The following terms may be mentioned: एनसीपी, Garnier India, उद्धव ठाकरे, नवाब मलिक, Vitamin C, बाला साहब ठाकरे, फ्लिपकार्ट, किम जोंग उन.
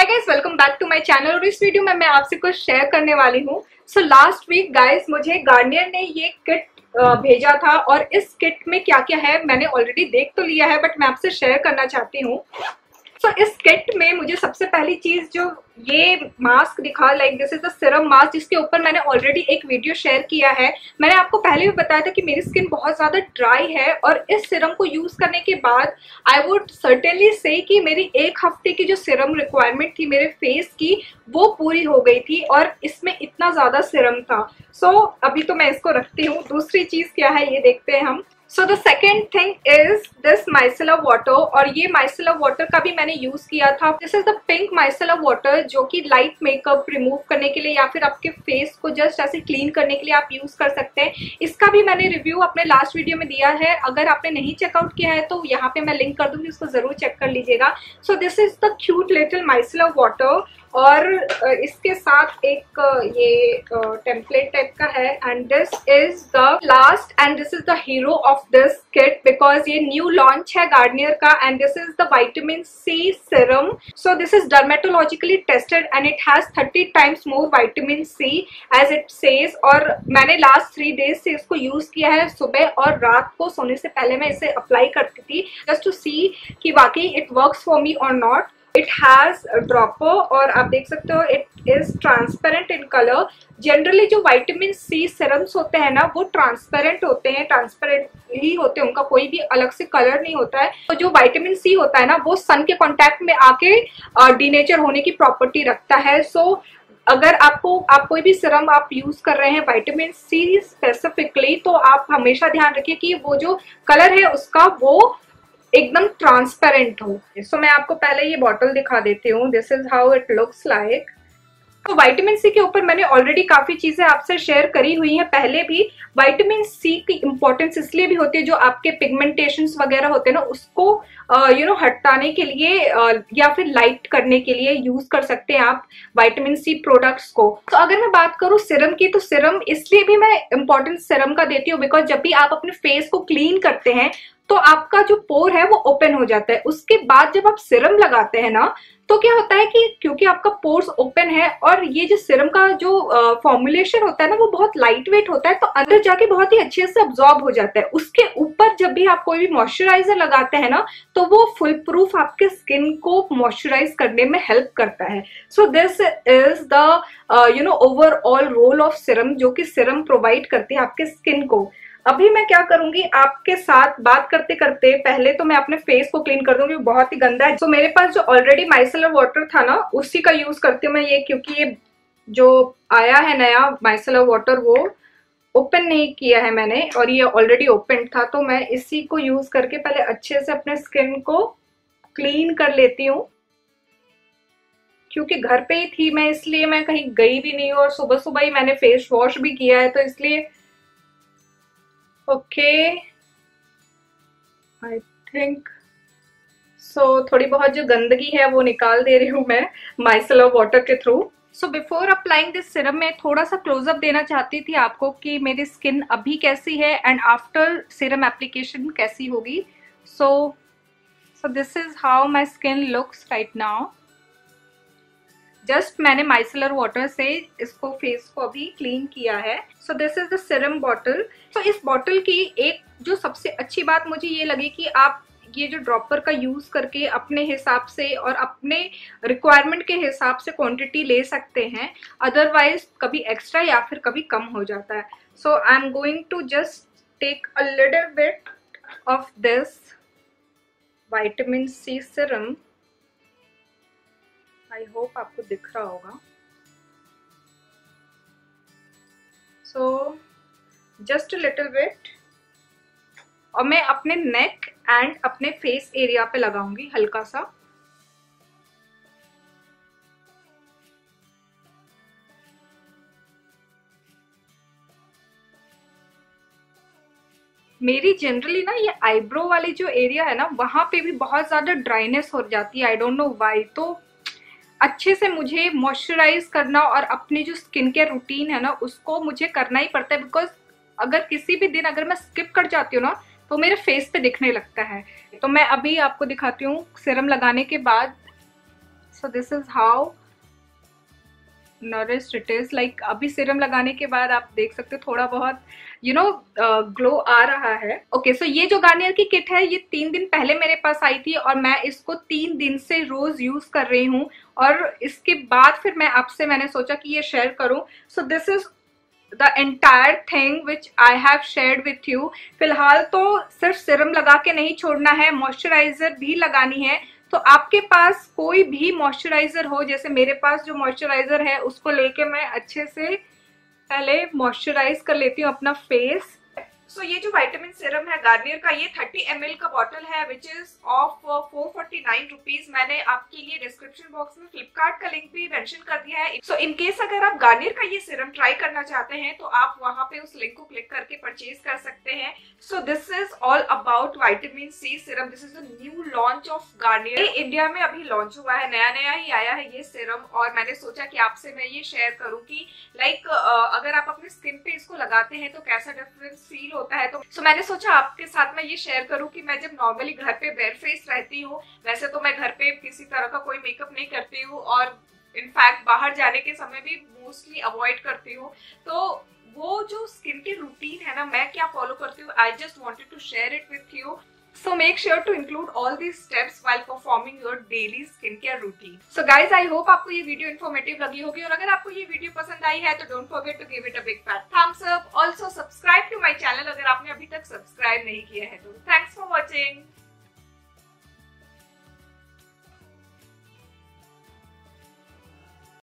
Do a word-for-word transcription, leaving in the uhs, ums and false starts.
Hi guys, welcome back to my channel. और इस video में मैं आपसे कुछ शेयर करने वाली हूँ। सो लास्ट वीक गाइस मुझे गार्नियर ने ये किट भेजा था और इस किट में क्या क्या है मैंने ऑलरेडी देख तो लिया है, बट मैं आपसे शेयर करना चाहती हूँ। सो so, इस किट में मुझे सबसे पहली चीज जो ये मास्क दिखा, like this is the serum mask, जिसके ऊपर मैंने ऑलरेडी एक वीडियो शेयर किया है। मैंने आपको पहले भी बताया था कि मेरी स्किन बहुत ज़्यादा ड्राई है और इस सीरम को यूज़ करने के बाद आई वुड सर्टेनली से कि मेरी एक हफ्ते की जो सीरम रिक्वायरमेंट थी मेरे फेस की वो पूरी हो गई थी और इसमें इतना ज़्यादा सीरम था। सो so, अभी तो मैं इसको रखती हूँ। दूसरी चीज़ क्या है ये देखते हैं हम। So the second thing is this micellar water, और ये माइसेलर वाटर का भी मैंने यूज किया था। This is the pink micellar water जो कि लाइट मेकअप रिमूव करने के लिए या फिर आपके फेस को जस्ट ऐसे क्लीन करने के लिए आप यूज कर सकते हैं। इसका भी मैंने रिव्यू अपने लास्ट वीडियो में दिया है, अगर आपने नहीं चेकआउट किया है तो यहाँ पे मैं लिंक कर दूंगी, उसको जरूर चेक कर लीजिएगा। So this is the cute little micellar water और इसके साथ एक ये टेम्पलेट टाइप का है। And this is the last and this is the hero of this kit because ये न्यू लॉन्च है गार्नियर का। And this is the vitamin C serum. So this is dermatologically tested and it has thirty times more vitamin C as it says. और मैंने last three days से इसको use किया है, सुबह और रात को सोने से पहले मैं इसे अप्लाई करती थी जस्ट टू सी कि वाकई इट वर्क्स फॉर मी और नॉट। इट हैज ड्रॉपर और आप देख सकते हो it is transparent in colour. Generally जो विटामिन सी सीरम्स होते हैं ना वो ट्रांसपेरेंट होते हैं, ट्रांसपेरेंट ही होते हैं, उनका कोई भी अलग से कलर नहीं होता है। तो जो विटामिन सी होता है ना वो सन के कॉन्टैक्ट में आके डीनेचर होने की प्रॉपर्टी रखता है। सो so, अगर आपको आप कोई भी सीरम आप यूज कर रहे हैं विटामिन सी स्पेसिफिकली, तो आप हमेशा ध्यान रखिए कि वो जो कलर है उसका वो एकदम ट्रांसपेरेंट हो। सो मैं आपको पहले ये बॉटल दिखा देती हूँ। This is how it looks like. तो विटामिन सी के ऊपर मैंने ऑलरेडी काफ़ी चीज़ें आपसे शेयर करी हुई हैं पहले भी। विटामिन सी की इम्पोर्टेंस इसलिए भी होती है जो आपके पिगमेंटेशंस वगैरह होते हैं ना उसको यू नो हटाने के लिए आ, या फिर लाइट करने के लिए यूज़ कर सकते हैं आप विटामिन सी प्रोडक्ट्स को। तो अगर मैं बात करूँ सीरम की, तो सीरम इसलिए भी मैं इम्पोर्टेंस सीरम का देती हूँ बिकॉज जब भी आप अपने फेस को क्लीन करते हैं तो आपका जो पोर है वो ओपन हो जाता है। उसके बाद जब आप सीरम लगाते हैं ना तो क्या होता है कि क्योंकि आपका पोर्स ओपन है और ये जो सीरम का जो फॉर्मुलेशन होता है ना वो बहुत लाइट वेट होता है तो अंदर जाके बहुत ही अच्छे से अब्जॉर्ब हो जाता है। उसके ऊपर जब भी आप कोई भी मॉइस्चराइजर लगाते हैं ना तो वो फुल प्रूफ आपके स्किन को मॉइस्चराइज करने में हेल्प करता है। So this is the you know overall role of serum जो कि सीरम प्रोवाइड करती है आपके स्किन को। अभी मैं क्या करूंगी, आपके साथ बात करते करते पहले तो मैं अपने फेस को क्लीन कर दूंगी, बहुत ही गंदा है। तो so, मेरे पास जो ऑलरेडी माइसेलर वाटर था ना उसी का यूज करती हूँ मैं ये, क्योंकि ये जो आया है नया माइसेलर वाटर वो ओपन नहीं किया है मैंने और ये ऑलरेडी ओपन था। तो मैं इसी को यूज करके पहले अच्छे से अपने स्किन को क्लीन कर लेती हूँ। क्योंकि घर पे ही थी मैं इसलिए मैं कहीं गई भी नहीं और सुबह सुबह ही मैंने फेस वॉश भी किया है तो इसलिए ओके आई थिंक सो थोड़ी बहुत जो गंदगी है वो निकाल दे रही हूँ मैं माइसेलर वाटर के through. So before applying this serum मैं थोड़ा सा क्लोजअप देना चाहती थी आपको कि मेरी स्किन अभी कैसी है एंड आफ्टर सीरम एप्लीकेशन कैसी होगी। So so this is how my skin looks right now. Just मैंने माइसेलर वाटर से इसको फेस को अभी क्लीन किया है। So this is the serum bottle. So इस बॉटल की एक जो सबसे अच्छी बात मुझे ये लगी कि आप ये जो ड्रॉपर का यूज़ करके अपने हिसाब से और अपने रिक्वायरमेंट के हिसाब से क्वांटिटी ले सकते हैं, अदरवाइज कभी एक्स्ट्रा या फिर कभी कम हो जाता है। So I am going to just take a little bit of this vitamin C serum. I hope आपको दिख रहा होगा। सो जस्ट लिटिल बिट और मैं अपने नेक एंड अपने फेस एरिया पे लगाऊंगी हल्का सा। मेरी जनरली ना ये आईब्रो वाली जो एरिया है ना वहां पे भी बहुत ज्यादा ड्राइनेस हो जाती है, आई डोंट नो व्हाई। तो अच्छे से मुझे मॉइस्चराइज करना और अपनी जो स्किन केयर रूटीन है ना उसको मुझे करना ही पड़ता है बिकॉज अगर किसी भी दिन अगर मैं स्किप कर जाती हूँ ना तो मेरे फेस पे दिखने लगता है। तो मैं अभी आपको दिखाती हूँ सीरम लगाने के बाद so this is how nourished it is. Like अभी सीरम लगाने के बाद आप देख सकते हो थोड़ा बहुत यू नो ग्लो आ रहा है. ओके सो ये जो गार्नियर की किट है ये तीन दिन पहले मेरे पास आई थी और मैं इसको तीन दिन से रोज यूज कर रही हूँ और इसके बाद फिर मैं आपसे मैंने सोचा कि ये शेयर करूँ. So this is the entire thing which I have shared with you. फिलहाल तो सिर्फ सीरम लगा के नहीं छोड़ना है, मॉइस्चराइजर भी लगानी है. तो आपके पास कोई भी मॉइस्चराइजर हो, जैसे मेरे पास जो मॉइस्चराइजर है उसको लेके मैं अच्छे से पहले मॉइस्चराइज कर लेती हूँ अपना फेस. सो so, ये जो विटामिन सीरम है गार्नियर का ये थर्टी एम एल का बॉटल है which is of four forty nine rupees. मैंने आपके लिए डिस्क्रिप्शन बॉक्स में फ्लिपकार्ट का लिंक भी मेंशन कर दिया है. सो इन केस अगर आप गार्नियर का ये सीरम ट्राई करना चाहते हैं तो आप वहां पे उस लिंक को क्लिक करके परचेज कर सकते हैं. So this is all about vitamin C serum. This is a new launch of Garnier. India में अभी लॉन्च हुआ है, नया नया ही आया है ये सीरम और मैंने सोचा कि आपसे मैं ये शेयर करूँ कि लाइक अगर आप अपने स्किन पे इसको लगाते हैं तो कैसा डिफरेंस फील होता है. तो so, मैंने सोचा आपके साथ मैं ये शेयर करूं कि मैं जब नॉर्मली घर पे बेयर फेस रहती हूँ, वैसे तो मैं घर पे किसी तरह का कोई मेकअप नहीं करती हूँ और इनफैक्ट बाहर जाने के समय भी मोस्टली अवॉइड करती हूँ, तो वो जो स्किन की रूटीन है ना मैं क्या फॉलो करती हूँ I just wanted to share it with you. So make sure to include all these steps while performing your daily skincare routine. So guys, I hope आपको ये वीडियो इन्फॉर्मेटिव लगी होगी और अगर आपको ये वीडियो पसंद आई है तो don't forget to give it a big fat thumbs up. Also subscribe to my channel अगर आपने अभी तक सब्सक्राइब नहीं किया है तो. Thanks for watching.